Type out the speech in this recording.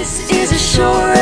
This is a shore